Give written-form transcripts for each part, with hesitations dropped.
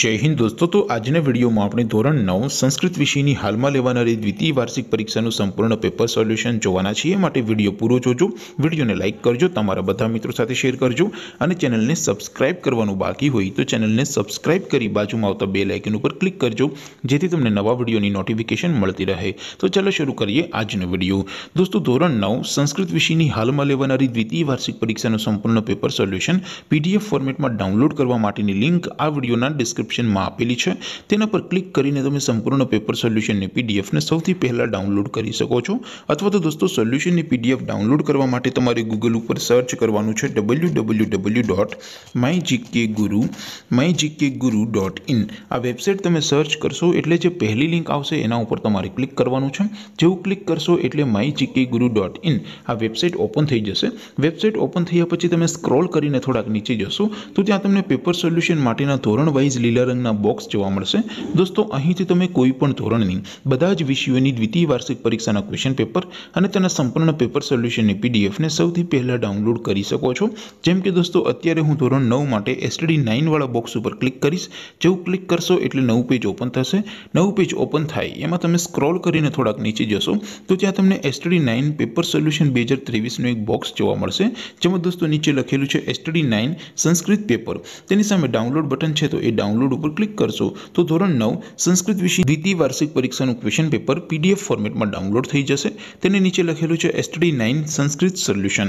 જય હિન્દ દોસ્તો, તો આજના વિડીયોમાં આપણે ધોરણ 9 સંસ્કૃત વિષયની હાલમાં લેવાનારી દ્વિતીય વાર્ષિક પરીક્ષાનું સંપૂર્ણ પેપર સોલ્યુશન જોવાના છીએ. એ માટે વિડીયો પૂરો જોજો, વિડીયોને લાઇક કરજો, તમારા બધા મિત્રો સાથે શેર કરજો અને ચેનલને સબસ્ક્રાઇબ કરવાનું બાકી હોય તો ચેનલને સબસ્ક્રાઇબ કરી બાજુમાં આવતા બેલ આઇકન ઉપર ક્લિક કરજો, જેથી તમને નવા વિડીયોની નોટિફિકેશન મળતી રહે. તો ચાલો શરૂ કરીએ આજનો વિડીયો. દોસ્તો, ધોરણ 9 સંસ્કૃત વિષયની હાલમાં લેવાનારી દ્વિતીય વાર્ષિક પરીક્ષાનું સંપૂર્ણ પેપર સોલ્યુશન પીડીએફ ફોર્મેટમાં ડાઉનલોડ કરવા માટેની લિંક આ વિડીયોના डिस्क्रिप्शन में आपेली है, तेना पर क्लिक करीने तमे संपूर्ण पेपर सोल्यूशन ने पीडीएफ ने सौथी पहला डाउनलॉड करी सको छो. अथवा तो दोस्तों सोल्यूशन ने पीडीएफ डाउनलॉड करवा माटे तमारे गूगल पर सर्च करवानुं छे www.myjkguru.in. आ वेबसाइट तमे सर्च करशो एटले जे पहली लिंक आवशे एना उपर तमारे क्लिक करवानुं छे. जेवुं क्लिक करशो एटले myjkguru.in आ वेबसाइट ओपन थई जशे. वेबसाइट ओपन थया पछी तमे स्क्रॉल करीने थोड़ाक नीचे जशो तो त्यां तमने पेपर सोल्यूशन माटेना धोरण वाइज લીલા રંગના બોક્સ જોવા મળશે. દોસ્તો, અહીંથી તમે કોઈ પણ ધોરણની બધા જ વિષયોની દ્વિતીય વાર્ષિક પરીક્ષાના ક્વેશ્ચન પેપર અને તેના સંપૂર્ણ પેપર સોલ્યુશનની પીડીએફને સૌથી પહેલા ડાઉનલોડ કરી શકો છો. જેમ કે દોસ્તો, અત્યારે હું ધોરણ 9 માટે એસટીડી 9 વાળા બોક્સ ઉપર ક્લિક કરીશ. જેવું ક્લિક કરશો એટલે નવું પેજ ઓપન થશે. નવું પેજ ઓપન થાય એમાં તમે સ્ક્રોલ કરીને થોડાક નીચે જશો તો ત્યાં તમને એસટીડી 9 પેપર સોલ્યુશન 2023નું એક બોક્સ જોવા મળશે, જેમાં દોસ્તો નીચે લખેલું છે એસટીડી 9 સંસ્કૃત પેપર. તેની સામે ડાઉનલોડ બટન છે તો डाउनलोड पर क्लिक करशो तो धोरण 9 संस्कृत विषय द्वितीय वार्षिक परीक्षा क्वेश्चन पेपर पीडीएफ फॉर्मेट में डाउनलॉड थी जैसे. नीचे लखेलू है STD 9 Sanskrit solution,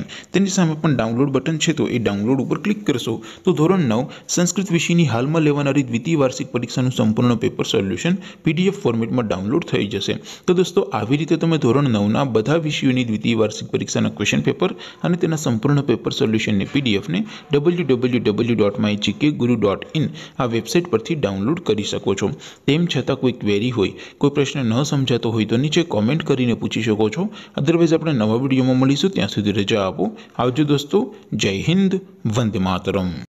download button है तो ये डाउनलॉड पर क्लिक करशो तो धोरण 9 संस्कृत विषय की हाल में लेवानारी द्वितीय वार्षिक परीक्षा संपूर्ण पेपर सोल्यूशन पीडीएफ फॉर्मेट में डाउनलॉड थी जैसे. तो दोस्तों, आवी रीते तमे धोरण 9 ना बधा विषयों की द्वितीय वार्षिक परीक्षा क्वेश्चन पेपर और तेना संपूर्ण पेपर सोल्यूशन ने पीडीएफ ने www.myjkguru.in आ वेबसाइट पर डाउनलॉड कर सको. तेम छतां कोई क्वेरी होय, कोई प्रश्न न समझाता होय तो नीचे कॉमेंट करीने पूछी सको. अदरवाइज आपणे नवा विडियो में मळीशुं, त्यां सुधी रजा आपो. आवजो दोस्तों, जय हिंद, वंदे मातरम.